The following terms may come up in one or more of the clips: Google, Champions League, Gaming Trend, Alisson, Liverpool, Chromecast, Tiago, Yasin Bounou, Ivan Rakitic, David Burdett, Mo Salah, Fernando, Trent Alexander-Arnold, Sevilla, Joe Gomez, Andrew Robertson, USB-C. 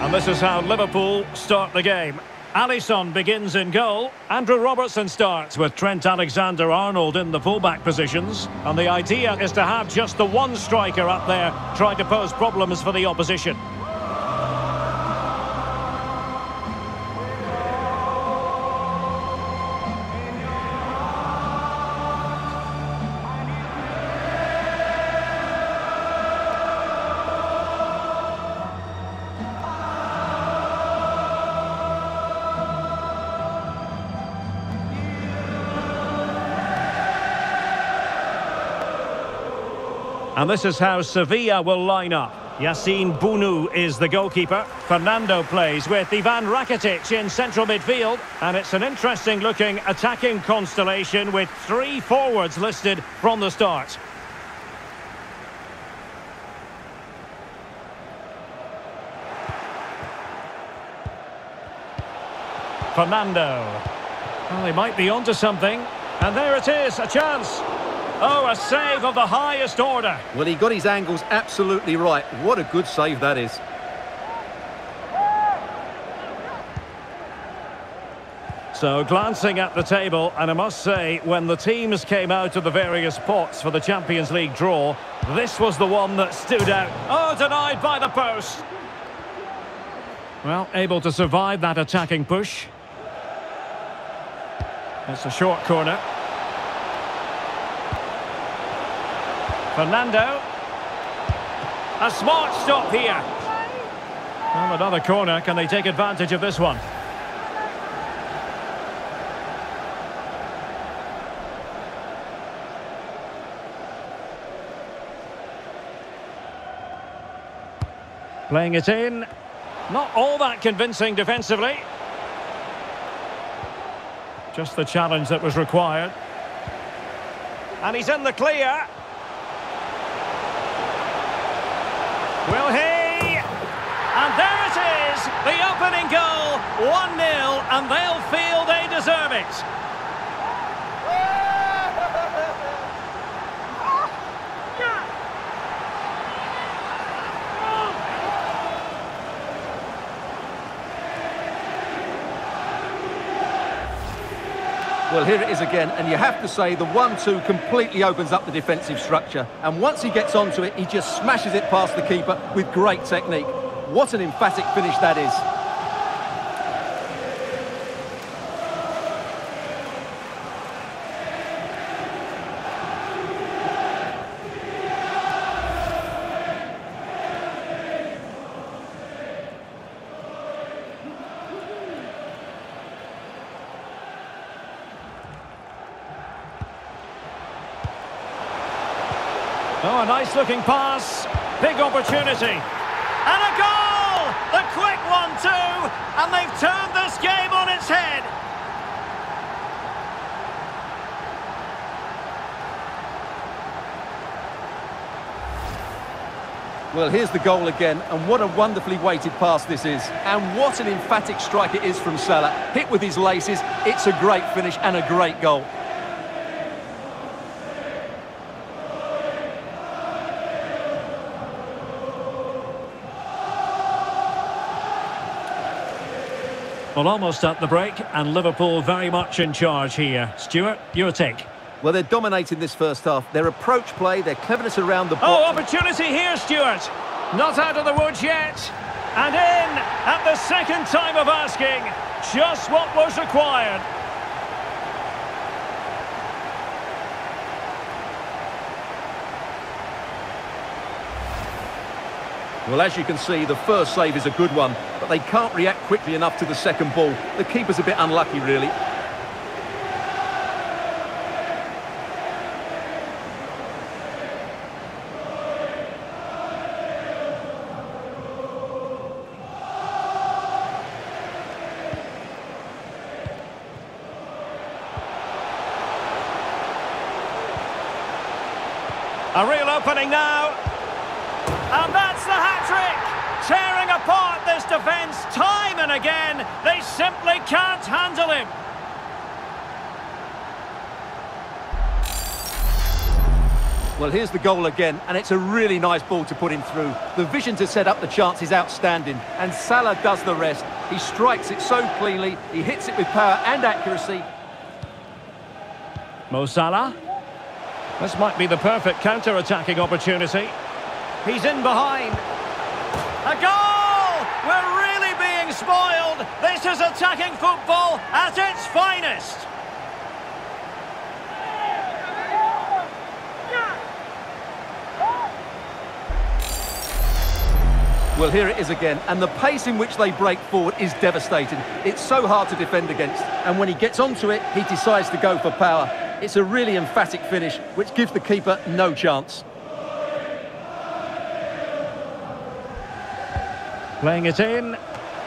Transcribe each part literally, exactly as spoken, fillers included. And this is how Liverpool start the game. Alisson begins in goal. Andrew Robertson starts with Trent Alexander-Arnold in the fullback positions. And the idea is to have just the one striker up there trying to pose problems for the opposition. And this is how Sevilla will line up. Yasin Bounou is the goalkeeper. Fernando plays with Ivan Rakitic in central midfield. And it's an interesting-looking attacking constellation with three forwards listed from the start. Fernando. Well, they might be onto something. And there it is, a chance. Oh, a save of the highest order. Well, he got his angles absolutely right. What a good save that is. So, glancing at the table, and I must say, when the teams came out of the various pots for the Champions League draw, this was the one that stood out. Oh, denied by the post. Well, able to survive that attacking push. It's a short corner. Fernando, a smart stop here. Well, another corner. Can they take advantage of this one? Playing it in. Not all that convincing defensively. Just the challenge that was required. And he's in the clear. Will he? And there it is, the opening goal, one nil, and they'll feel they deserve it. Well, here it is again, and you have to say the one two completely opens up the defensive structure. And once he gets onto it, he just smashes it past the keeper with great technique. What an emphatic finish that is. Oh, a nice-looking pass. Big opportunity. And a goal! The quick one, too! And they've turned this game on its head. Well, here's the goal again, and what a wonderfully weighted pass this is. And what an emphatic strike it is from Salah. Hit with his laces. It's a great finish and a great goal. Well, almost at the break, and Liverpool very much in charge here. Stuart, your take. Well, they're dominating this first half. Their approach play, their cleverness around the ball. Oh, opportunity here, Stuart. Not out of the woods yet. And in at the second time of asking. Just what was required. Well, as you can see, the first save is a good one, but they can't react quickly enough to the second ball. The keeper's a bit unlucky, really. A real opening now. And that's the hat-trick! Tearing apart this defence time and again. They simply can't handle him. Well, here's the goal again, and it's a really nice ball to put him through. The vision to set up the chance is outstanding, and Salah does the rest. He strikes it so cleanly, he hits it with power and accuracy. Mo Salah. This might be the perfect counter-attacking opportunity. He's in behind. A goal! We're really being spoiled. This is attacking football at its finest. Well, here it is again, and the pace in which they break forward is devastating. It's so hard to defend against, and when he gets onto it, he decides to go for power. It's a really emphatic finish, which gives the keeper no chance. Playing it in.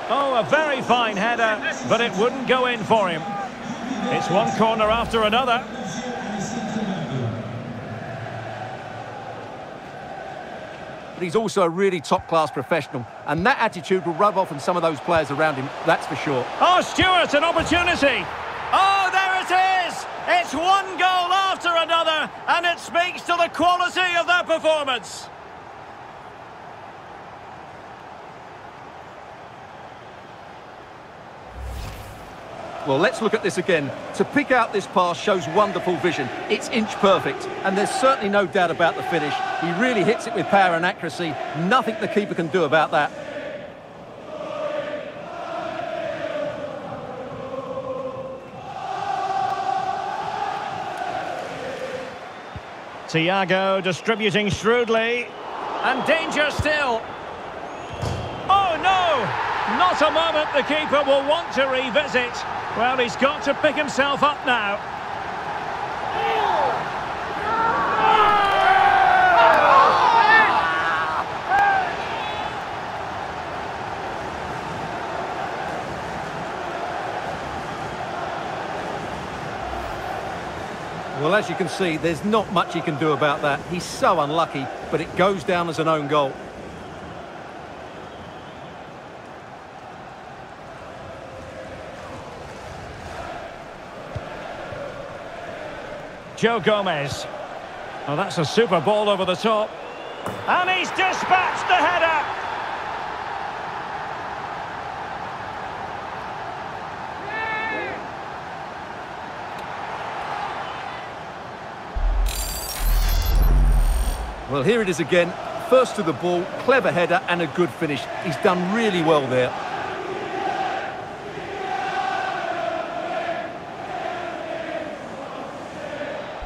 Oh, a very fine header, but it wouldn't go in for him. It's one corner after another. But he's also a really top-class professional, and that attitude will rub off on some of those players around him, that's for sure. Oh, Stewart, an opportunity. Oh, there it is. It's one goal after another, and it speaks to the quality of their performance. Well, let's look at this again. To pick out this pass shows wonderful vision. It's inch perfect, and there's certainly no doubt about the finish. He really hits it with power and accuracy. Nothing the keeper can do about that. Tiago distributing shrewdly, and danger still. Oh, no! Not a moment the keeper will want to revisit. Well, he's got to pick himself up now. Well, as you can see, there's not much he can do about that. He's so unlucky, but it goes down as an own goal. Joe Gomez. Oh, that's a super ball over the top. And he's dispatched the header. Well, here it is again. First to the ball, clever header and a good finish. He's done really well there.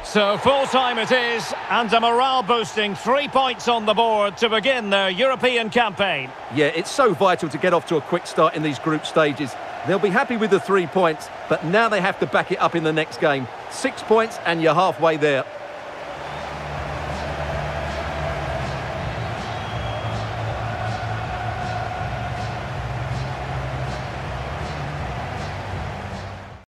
So full-time it is, and a morale-boosting three points on the board to begin their European campaign. Yeah, it's so vital to get off to a quick start in these group stages. They'll be happy with the three points, but now they have to back it up in the next game. Six points and you're halfway there.